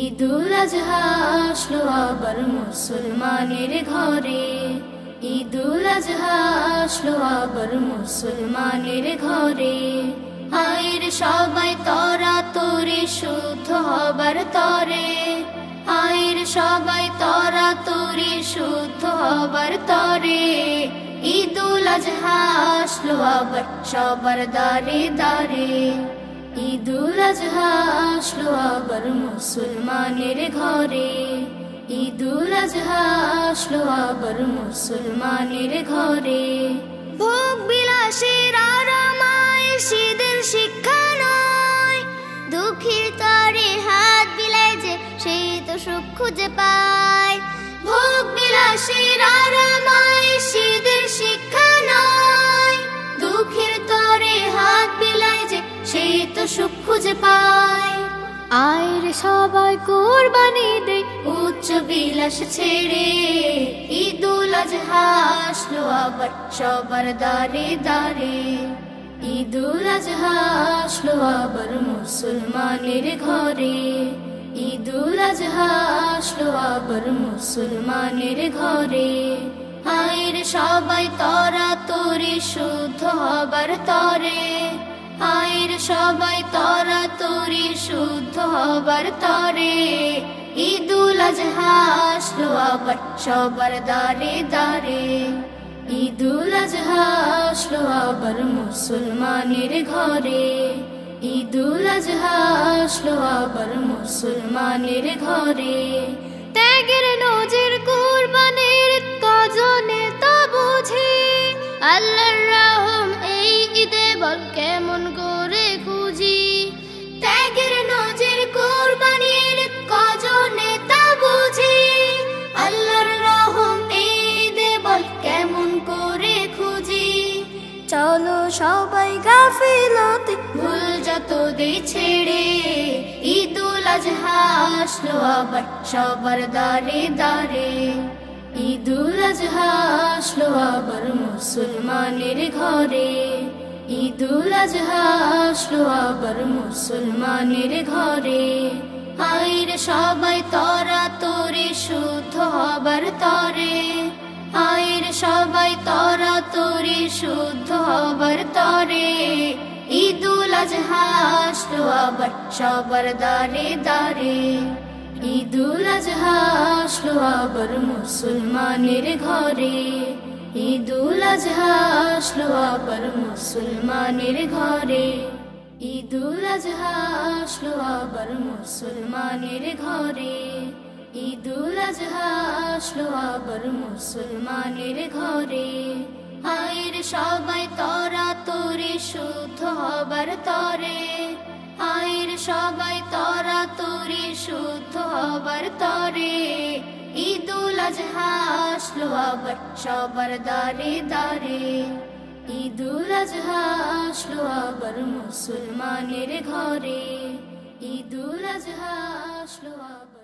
ঈদুল আযহা আসলো আবার মুসলমানের ঘরে, ঈদুল আযহা আসলো আবার মুসলমানের ঘরে। আয়ের সবাই তরা তোরে শুদ্ধ হবার তরে, আয়ের সবাই তরা তোরে শুদ্ধ হবার তরে। ঈদুল আযহা আসলো আবার সবার দারে দারে, ঈদুল আযহা আসলো আবার মুসলমানের ঘরে, ঈদুল আযহা আসলো আবার মুসলমানের ঘরে। ভোগ বিলাসের আরামায় সেদিন শিক্ষা নয়, দুঃখীর তরে হাত বিলায় যে সে তো সুখ খুঁজে পায়। ভোগ বিলাসের আরামায় সেদিন শিক্ষা নয়, দুঃখীর তরে হাত বিলায় যে সে তো সুখ খুঁজে পায়। আয়ের সবাই কোরবানি দেয় উচ্চ বিলাস ছেড়ে, ঈদুল আযহা আসলো আবার সবার দারে দারে, ঈদুল আযহা আসলো আবার মুসলমানের ঘরে, ঈদুল আযহা আসলো আবার মুসলমানের ঘরে। আয়ের সবাই তরা তোরে শুদ্ধ হবার তরে, আয়ের সবাই তরা তোরে শুদ্ধ হবার তরে। ঈদুল আযহা আসলো আবার সবার দারে দারে, ঈদুল আযহা আসলো আবার মুসলমানের ঘরে, ঈদুল আযহা আসলো আবার মুসলমানের ঘরে। ত্যাগের নজির কুরবানের কজনে তো বুঝি, আল্লাহর রহম এই ঈদে বল কেমন করে খুঁজি। ত্যাগের নজির কুরবানির কজনে তা বুঝি, আল্লাহর রহম এই ঈদে বল কেমন করে খুঁজি। চলো সবাই গাফিলতি ভুল যত দেই ছেড়ে, ঈদুল আযহা আসলো আবার সবার দারে দারে, ঈদুল আযহা আসলো আবার মুসলমানের ঘরে, ঈদুল আযহা আসলো আবার মুসলমানের ঘরে। আয়ের সবাই তরা তোরে শুদ্ধ হবার তরে, আয়ের সবাই তরা তোরে শুদ্ধ হবার তরে। ঈদুল আযহা আসলো আবার সবার দারে দারে, ঈদুল আযহা আসলো আবার মুসলমানের ঘরে, ঈদুল আযহা আসলো আবার মুসলমানের ঘরে, ঈদুল আযহা আসলো আবার মুসলমানের ঘরে, ঈদুল আযহা আসলো আবার মুসলমানের ঘরে। আয়ের সবাই তরা তোরে শুদ্ধ হবার তরে, আয়ের সবাই তরা তোরে শুদ্ধ হবার তরে। ঈদুল আযহা আসলো আবার সবার দারে দারে, ঈদুল আযহা আসলো আবার মুসলমানের ঘরে, ঈদুল আযহা আসলো আবার।